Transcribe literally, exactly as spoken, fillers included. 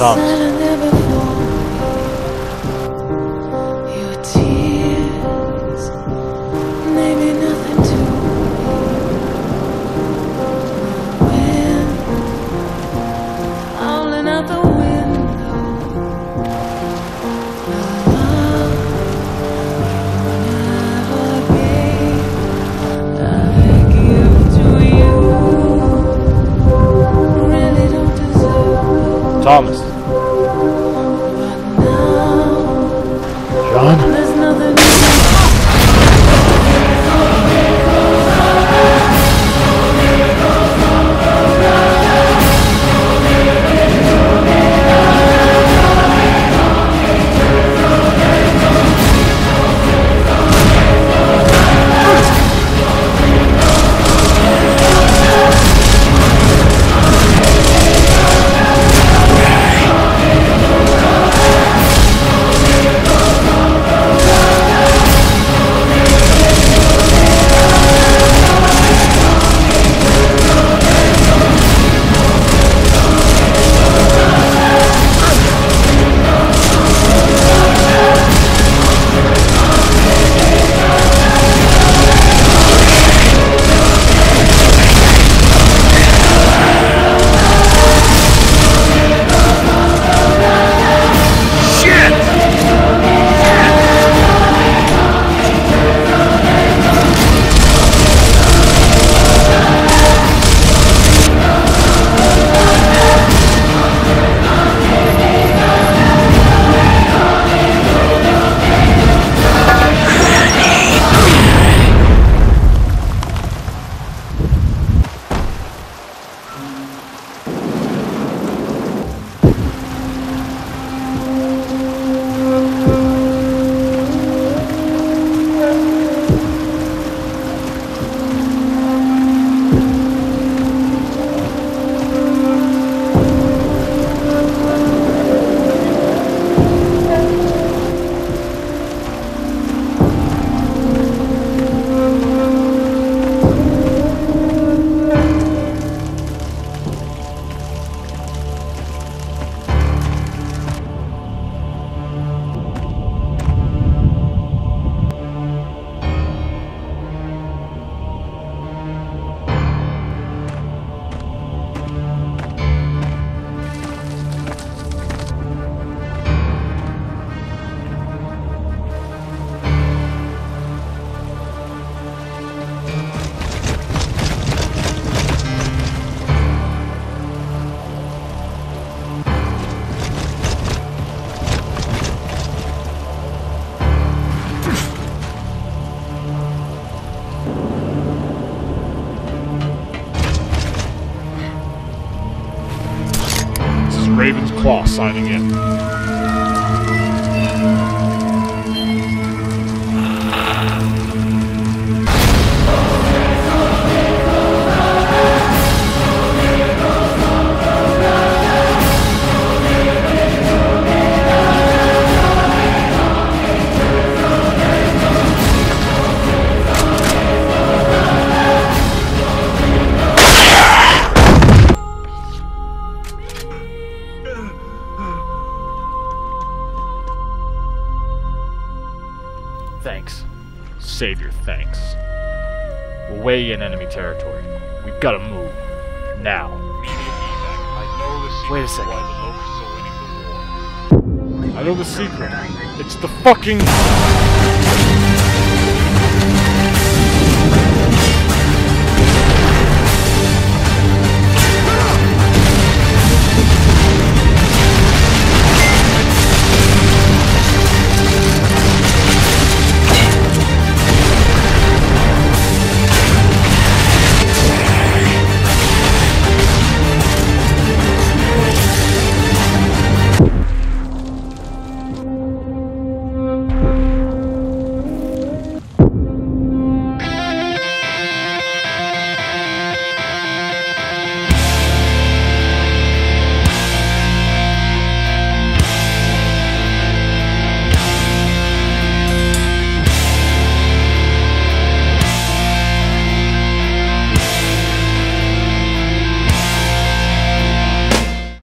top. Thomas. John? Raven's Claw signing in. Thanks. Save your thanks. We're way in enemy territory. We've got to move. Now. Wait a second. I know the secret. It's the fucking...